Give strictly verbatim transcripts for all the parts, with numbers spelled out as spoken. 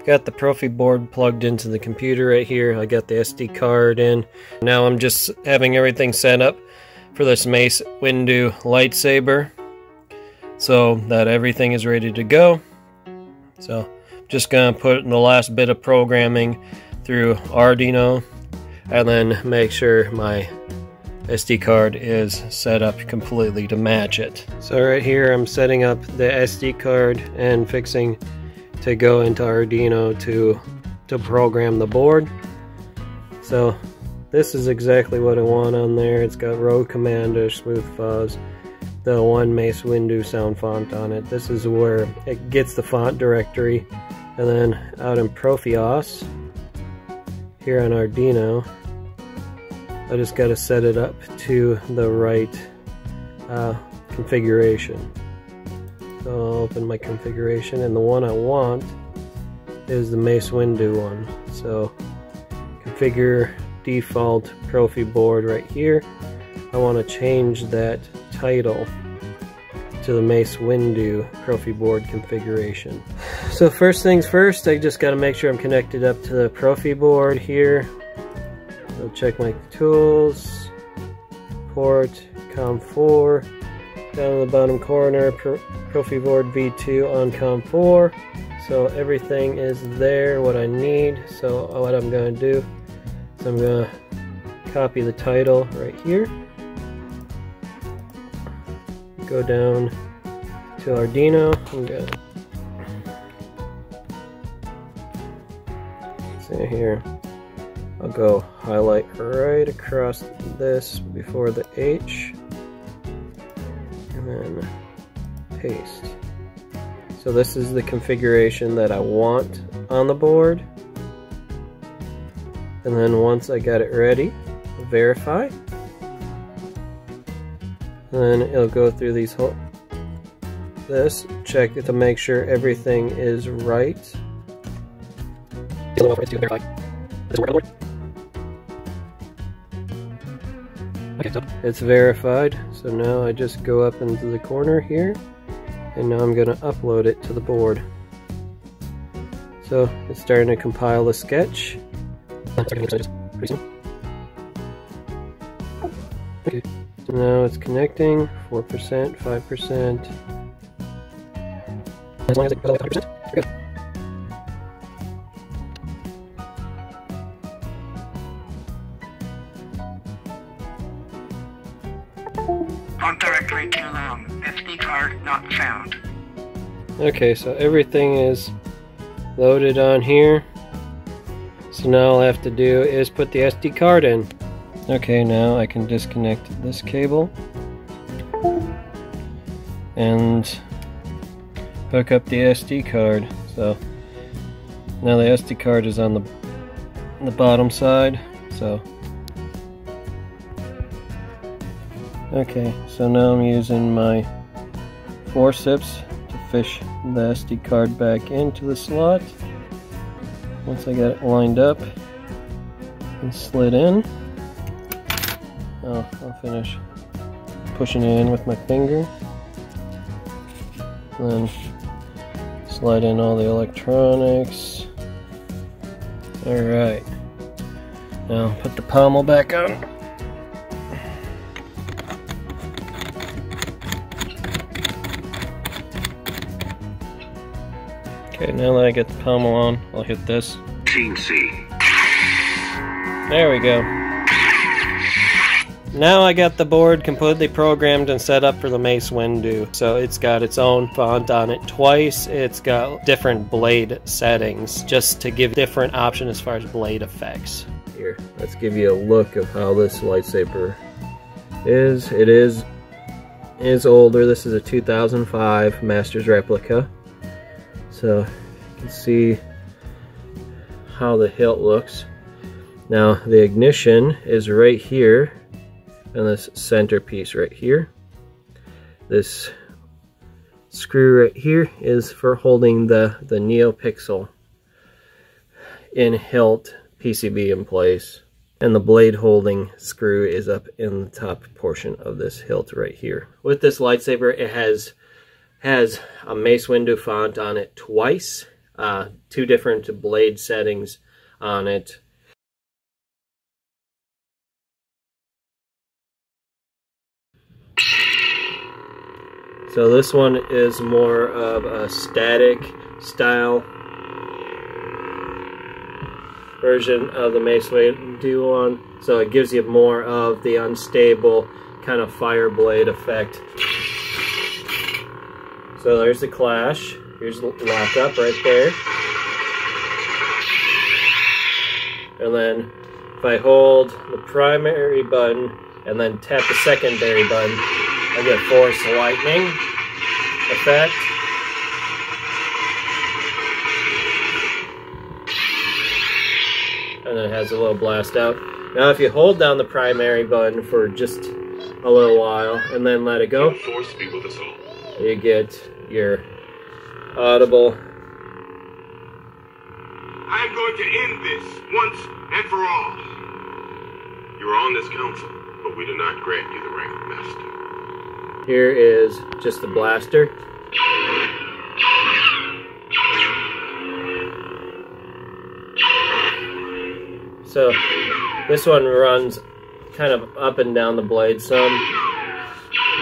I've got the Proffieboard plugged into the computer right here. I got the S D card in. Now I'm just having everything set up for this Mace Windu lightsaber, so that everything is ready to go. So just gonna put the last bit of programming through Arduino and then make sure my S D card is set up completely to match it. So right here I'm setting up the S D card and fixing to go into Arduino to to program the board. So this is exactly what I want on there. It's got Rogue Commander, Smooth Fuzz, the one Mace Windu sound font on it. This is where it gets the font directory. And then out in Proffie O S, here on Arduino, I just got to set it up to the right uh, configuration. So I'll open my configuration, and the one I want is the Mace Windu one. So configure default Proffieboard right here. I want to change that title to the Mace Windu Proffieboard configuration. So first things first, I just got to make sure I'm connected up to the Proffieboard here. So check my tools, port, COM four, down in the bottom corner, Proffieboard V two on COM four. So everything is there, what I need. So what I'm going to do is I'm going to copy the title right here, go down to Arduino. I'm going to see here. I'll go highlight right across this before the H and then paste. So this is the configuration that I want on the board. And then once I got it ready, verify. And then it'll go through these whole this, check it to make sure everything is right. It's verified, so now I just go up into the corner here, and now I'm going to upload it to the board. So it's starting to compile the sketch. Okay. So now it's connecting, four percent, five percent. As long as it goes like one hundred percent, we're good. Directory too long. S D card not found. Okay, so everything is loaded on here. So now all I have to do is put the S D card in. Okay, now I can disconnect this cable and hook up the S D card. So now the S D card is on the the bottom side. So okay, so now I'm using my forceps to fish the S D card back into the slot. Once I got it lined up and slid in, oh, I'll finish pushing it in with my finger. And then slide in all the electronics. Alright, now put the pommel back on. Okay, now that I get the pommel on, I'll hit this. Teensy. There we go. Now I got the board completely programmed and set up for the Mace Windu. So it's got its own font on it twice. It's got different blade settings, just to give different option as far as blade effects. Here, let's give you a look of how this lightsaber is. It is, is older. This is a two thousand five Master's replica. So you can see how the hilt looks. Now the ignition is right here and this centerpiece right here. This screw right here is for holding the, the NeoPixel in hilt P C B in place. And the blade holding screw is up in the top portion of this hilt right here. With this lightsaber, it has has a Mace Windu font on it twice. uh, two different blade settings on it. So this one is more of a static style version of the Mace Windu one, so it gives you more of the unstable kind of fire blade effect. So there's the clash, here's the lock up right there. And then if I hold the primary button and then tap the secondary button, I get force lightning effect. And then it has a little blast out. Now if you hold down the primary button for just a little while and then let it go, force be with us all. You get your audible "I'm going to end this once and for all. You are on this council, but we do not grant you the rank of master." Here is just the blaster. So this one runs kind of up and down the blade some,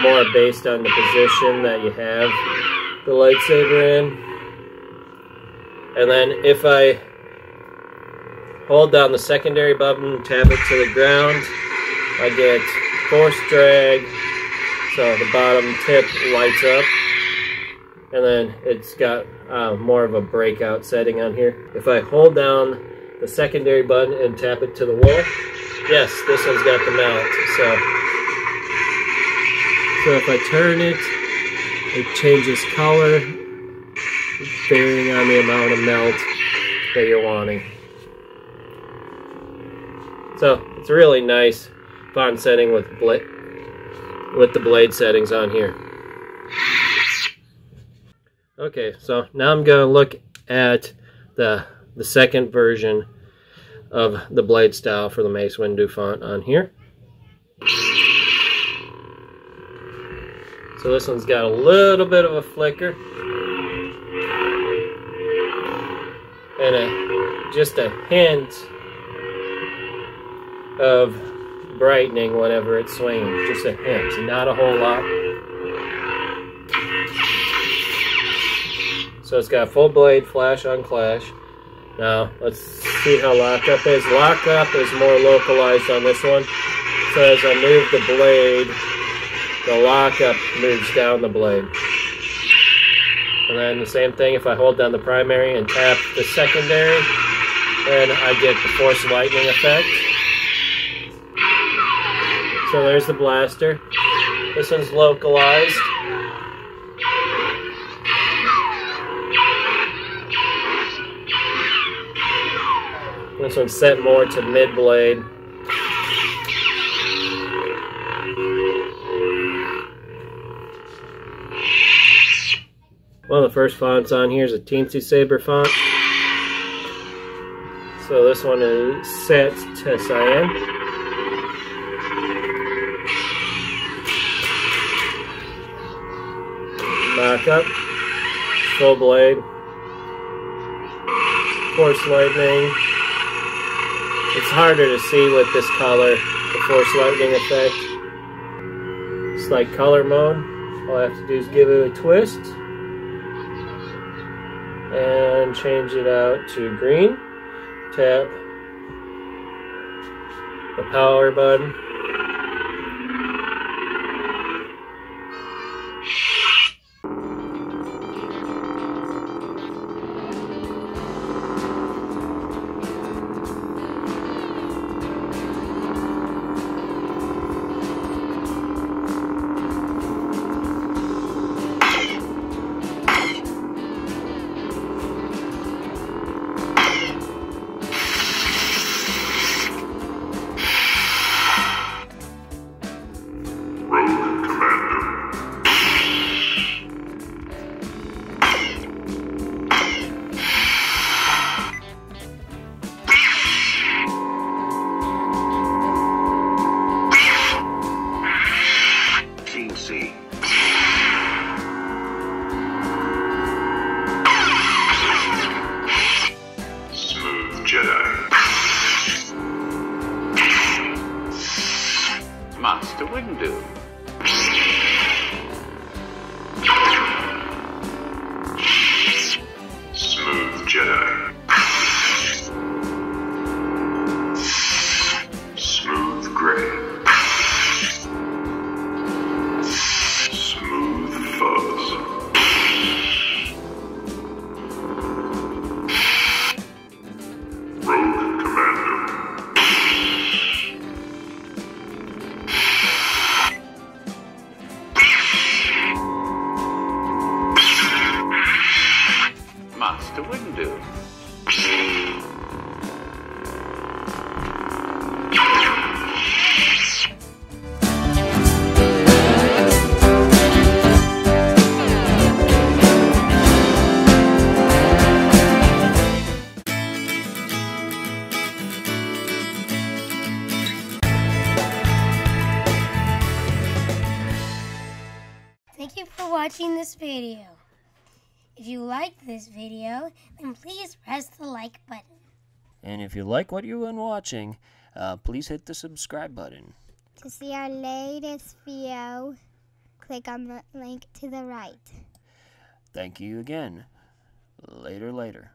more based on the position that you have the lightsaber in. And then if I hold down the secondary button, tap it to the ground, I get force drag. So the bottom tip lights up, and then it's got uh, more of a breakout setting on here. If I hold down the secondary button and tap it to the wall, yes, this one's got the mount. So, so if I turn it, it changes color, varying on the amount of melt that you're wanting. So it's a really nice font setting with blade. with the blade settings on here. Okay, so now I'm going to look at the the second version of the blade style for the Mace Windu font on here. So this one's got a little bit of a flicker and a, just a hint of brightening whenever it's swinging, just a hint, not a whole lot. So it's got full blade, flash on clash. Now let's see how lockup is. Lockup is more localized on this one. So as I move the blade, the lockup moves down the blade. And then the same thing, if I hold down the primary and tap the secondary, then I get the force lightning effect. So there's the blaster. This one's localized. This one's set more to mid-blade. One of the first fonts on here is a Teensy Saber font. So this one is set to cyan. Back up, full blade, force lightning. It's harder to see with this color, the force lightning effect. It's like color mode. All I have to do is give it a twist and change it out to green. Tap the power button. Master Windu. Smooth Jedi. Smooth Grey. Smooth Fuzz. Rogue Commander. Master Windu. Thank you for watching this video. If you liked this video, then please press the like button. And if you like what you've been watching, uh, please hit the subscribe button. To see our latest video, click on the link to the right. Thank you again. Later, later.